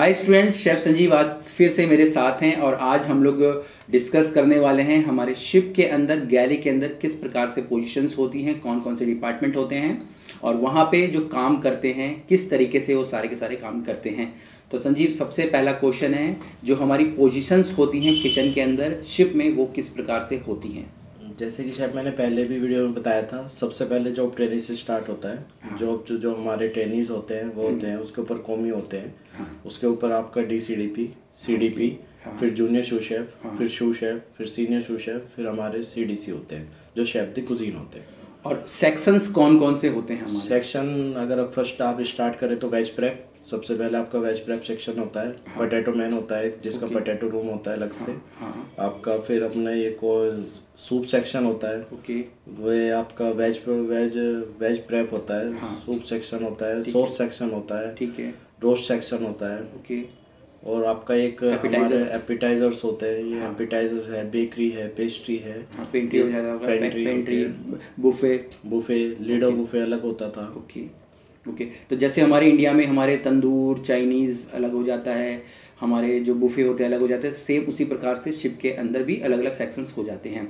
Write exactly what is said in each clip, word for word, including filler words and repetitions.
Hi students, chef Sanjeev आज फिर से मेरे साथ हैं और आज हम लोग डिस्कस करने वाले हैं हमारे शिप के अंदर, गैली के अंदर किस प्रकार से पोजीशंस होती हैं, कौन कौन से डिपार्टमेंट होते हैं और वहाँ पे जो काम करते हैं किस तरीके से वो सारे के सारे काम करते हैं। तो संजीव, सबसे पहला क्वेश्चन है जो हमारी पोजीशंस होती हैं किचन के अंदर, शिप में, वो किस प्रकार से होती हैं? जैसे कि शायद मैंने पहले भी वीडियो में बताया था, सबसे पहले जॉब ट्रेनी से स्टार्ट होता है। हाँ। जॉब जो जो हमारे ट्रेनीज होते हैं वो होते हैं, उसके ऊपर कॉमी होते हैं। हाँ। उसके ऊपर आपका D C D P C D P, हाँ। फिर जूनियर शू शेफ, हाँ। फिर शू शेफ, फिर सीनियर शू शेफ, फिर हमारे सी डी सी होते हैं जो शेफ दी कुजीन होते हैं। और सेक्शंस कौन कौन से होते हैं हमारे? सेक्शन अगर आप फर्स्ट आप स्टार्ट करें तो वेज प्रेप, सबसे पहले आपका वेज प्रेप सेक्शन होता है। हाँ। पोटैटो मैन होता है जिसका पोटैटो रूम होता है अलग से। हाँ। हाँ। आपका फिर अपना ये को सूप सेक्शन होता है। ओके। वे आपका वेज वेज वेज प्रेप होता है। हाँ। सूप सेक्शन होता है, सॉस सेक्शन होता है, ठीक है, रोस्ट सेक्शन होता है। ओके। और आपका एक हमारे एपेटाइजर्स होते हैं, ये एपेटाइजर्स है, बेकरी है, पेस्ट्री है, हाँ, पेंट्री हो जाता होगा, pantry, buffet buffet lido buffet अलग होता था। ओके ओके तो जैसे हमारे इंडिया में हमारे तंदूर, चाइनीज़ अलग हो जाता है, हमारे जो बुफे होते हैं अलग हो जाते हैं, सेम उसी प्रकार से शिप के अंदर भी अलग अलग सेक्शंस हो जाते हैं।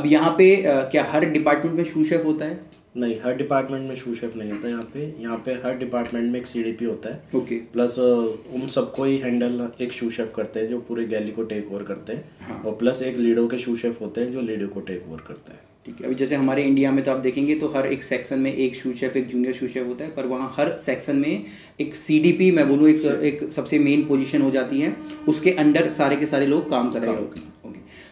अब यहाँ पे क्या हर डिपार्टमेंट में शू शेफ होता है? नहीं, हर डिपार्टमेंट में शू शेफ नहीं होता। यहाँ पे यहाँ पे हर डिपार्टमेंट में एक सी डी पी होता है। ओके। प्लस उन सबको ही हैंडल एक शू शेफ करते हैं जो पूरे गैली को टेक ओवर करते हैं। हाँ। और प्लस एक लीडो के शू शेफ होते हैं जो लीडो को टेक ओवर करते हैं। ठीक है। अभी जैसे हमारे इंडिया में तो आप देखेंगे तो हर एक सेक्शन में एक शू शेफ, एक जूनियर शू शेफ होता है, पर वहाँ हर सेक्शन में एक सी डी पी, मैं बोलूँ एक एक सबसे मेन पोजीशन हो जाती है, उसके अंडर सारे के सारे लोग काम कर रहे होते हैं।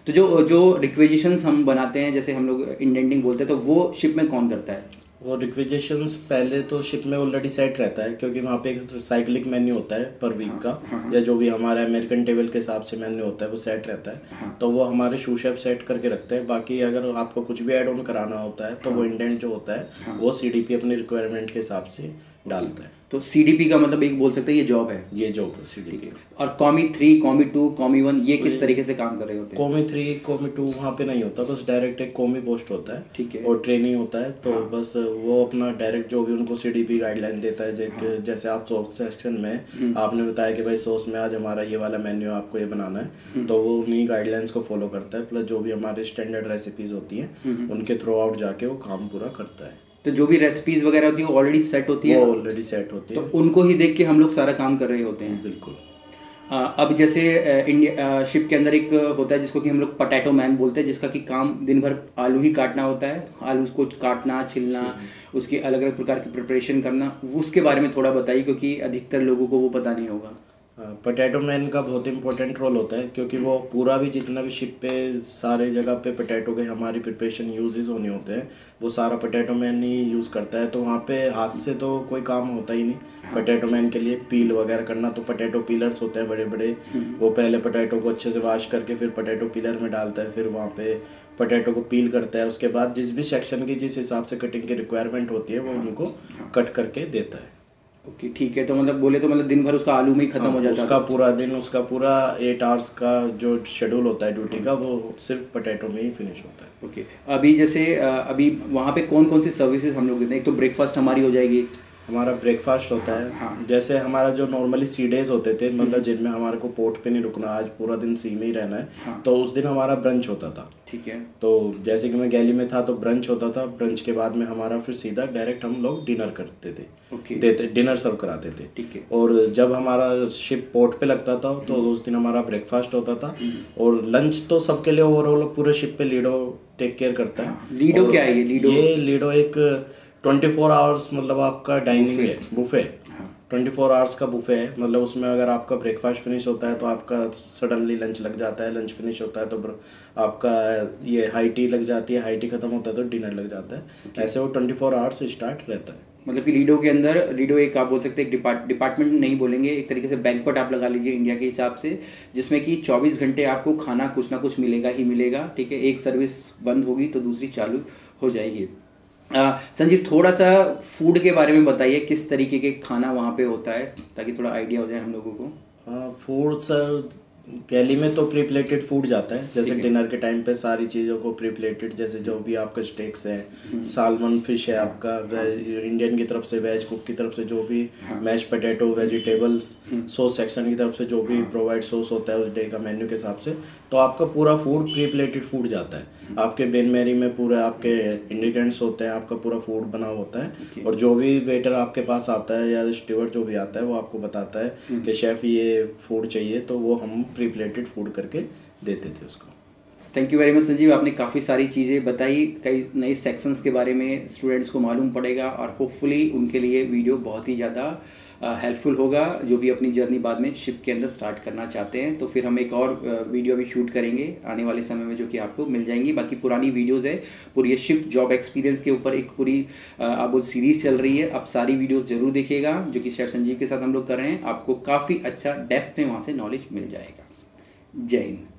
तो जो जो रिक्वेजिशंस हम बनाते हैं, जैसे हम लोग इंडेंटिंग बोलते हैं, तो वो शिप में कौन करता है? वो रिक्वेजिशंस पहले तो शिप में ऑलरेडी सेट रहता है क्योंकि वहाँ पे एक साइक्लिक मेन्यू होता है पर वीक का। हाँ, हाँ, या जो भी हमारा अमेरिकन टेबल के हिसाब से मेन्यू होता है वो सेट रहता है। हाँ, तो वो हमारे शू शेफ सेट करके रखते हैं। बाकी अगर आपको कुछ भी ऐड ऑन कराना होता है तो हाँ, वो इंडेंट जो होता है हाँ, वो सी डी पी अपने रिक्वायरमेंट के हिसाब से डालता है। तो सी डी पी का मतलब एक बोल सकते हैं ये जॉब है, ये जॉब है सी डी पी। और commis three, commis two, commis one, ये किस तरीके से काम कर रहे होते हैं? कॉमी थ्री कॉमी टू वहाँ पे नहीं होता, बस डायरेक्ट एक कॉमी पोस्ट होता है, ठीक है, और ट्रेनिंग होता है। तो हाँ, बस वो अपना डायरेक्ट जो भी उनको सी डी पी गाइडलाइन देता है। हाँ, जैसे आप सॉस सेक्शन में आपने बताया कि भाई सॉस में आज हमारा ये वाला मेन्यू आपको ये बनाना है, तो वो उन्हीं गाइडलाइंस को फॉलो करता है। प्लस जो भी हमारे स्टैंडर्ड रेसिपीज होती हैं उनके थ्रू आउट जाके वो काम पूरा करता है। तो जो भी रेसिपीज वगैरह होती है वो ऑलरेडी सेट होती है, वो ऑलरेडी सेट होती है, तो उनको ही देख के हम लोग सारा काम कर रहे होते हैं। बिल्कुल। अब जैसे इंडिया शिप के अंदर एक होता है जिसको कि हम लोग पोटैटो मैन बोलते हैं, जिसका कि काम दिन भर आलू ही काटना होता है, आलू को काटना, छिलना, उसके अलग अलग प्रकार की प्रिपरेशन करना। उसके बारे में थोड़ा बताइए क्योंकि अधिकतर लोगों को वो पता नहीं होगा। पोटैटो मैन का बहुत इंपॉर्टेंट रोल होता है क्योंकि वो पूरा भी जितना भी शिप पे सारे जगह पे पोटैटो के हमारी प्रिपरेशन यूजेज होने होते हैं वो सारा पोटैटो मैन ही यूज़ करता है। तो वहाँ पे हाथ से तो कोई काम होता ही नहीं पोटैटो मैन के लिए, पील वगैरह करना। तो पोटैटो पीलर्स होते हैं बड़े बड़े, वो पहले पोटैटो को अच्छे से वॉश करके फिर पोटैटो पीलर में डालता है, फिर वहाँ पे पोटैटो को पील करता है। उसके बाद जिस भी सेक्शन की जिस हिसाब से कटिंग की रिक्वायरमेंट होती है वो उनको कट करके देता है। ओके, ठीक है। तो मतलब बोले तो मतलब दिन भर उसका आलू में ही खत्म हाँ, हो जाता है उसका पूरा दिन, उसका पूरा एट आवर्स का जो शेड्यूल होता है ड्यूटी हाँ, का, वो सिर्फ पोटैटो में ही फिनिश होता है। ओके। अभी जैसे अभी वहाँ पे कौन कौन सी सर्विसेज हम लोग देते हैं? एक तो ब्रेकफास्ट हमारी हो जाएगी, हमारा ब्रेकफास्ट होता है। हाँ, जैसे हमारा जो नॉर्मली सी डेज होते थे, मतलब जिनमें हमारे को पोर्ट पे नहीं रुकना, आज पूरा दिन सी में ही रहना है, हाँ, तो उस दिन हमारा ब्रंच होता था, ठीक है। तो जैसे कि मैं गैली में था तो ब्रंच होता था, ब्रंच के बाद में हमारा फिर सीधा डायरेक्ट हम लोग डिनर करते थे, देते डिनर सर्व कराते थे, ठीक है। और जब हमारा शिप पोर्ट पे लगता था तो उस दिन हमारा ब्रेकफास्ट होता था। और लंच तो सबके लिए ओवरऑल पूरे शिप पे लीडो टेक केयर करता है। लीडो क्या है? ये लीडो एक ट्वेंटी फोर आवर्स मतलब आपका डाइनिंग है, बुफे, ट्वेंटी फोर आवर्स का बुफे है। मतलब उसमें अगर आपका ब्रेकफास्ट फिनिश होता है तो आपका सडनली लंच लग जाता है, लंच फिनिश होता है तो आपका ये हाई टी लग जाती है, हाई टी खत्म होता है तो डिनर लग जाता है। okay. ऐसे वो ट्वेंटी फोर आवर्स स्टार्ट रहता है। मतलब कि लीडो के अंदर, लीडो एक आप बोल सकते हैं एक डिपार्ट डिपार्टमेंट नहीं बोलेंगे, एक तरीके से बैंक्वेट आप लगा लीजिए इंडिया के हिसाब से, जिसमें कि चौबीस घंटे आपको खाना कुछ ना कुछ मिलेगा ही मिलेगा, ठीक है। एक सर्विस बंद होगी तो दूसरी चालू हो जाएगी। Uh, संजीव, थोड़ा सा फूड के बारे में बताइए, किस तरीके के खाना वहाँ पे होता है ताकि थोड़ा आइडिया हो जाए हम लोगों को। हाँ, फूड सर गैली में तो प्री प्लेटेड फूड जाता है, जैसे डिनर के टाइम पे सारी चीज़ों को प्री प्लेटेड, जैसे जो भी आपका स्टेक्स है, सालमन फिश है आपका इंडियन की तरफ से, वेज कुक की तरफ से जो भी mash potato, vegetables, sauce section की तरफ से जो भी प्रोवाइड सॉस होता है उस डे का मेन्यू के हिसाब से, तो आपका पूरा फूड प्री प्लेटेड फूड जाता है। आपके बेन मेरी में पूरे आपके इंग्रेडिएंट्स होते हैं, आपका पूरा फूड बना होता है, और जो भी वेटर आपके पास आता है या स्टीवर्ड जो भी आता है वो आपको बताता है कि शेफ़ ये फूड चाहिए, तो वो हम प्री प्लेटेड फूड करके देते थे उसको। Thank you very much Sanjeev, आपने काफ़ी सारी चीज़ें बताई, कई नई सेक्शंस के बारे में स्टूडेंट्स को मालूम पड़ेगा और होपफुली उनके लिए वीडियो बहुत ही ज़्यादा हेल्पफुल होगा जो भी अपनी जर्नी बाद में शिप के अंदर स्टार्ट करना चाहते हैं। तो फिर हम एक और वीडियो भी शूट करेंगे आने वाले समय में जो कि आपको मिल जाएंगी। बाकी पुरानी वीडियोज़ है पूरी शिप जॉब एक्सपीरियंस के ऊपर, एक पूरी अब सीरीज़ चल रही है, आप सारी वीडियोज़ ज़रूर देखिएगा जो कि शेफ संजीव के साथ हम लोग कर रहे हैं, आपको काफ़ी अच्छा डेप्थ में वहाँ से नॉलेज मिल जाएगा। जय हिंद।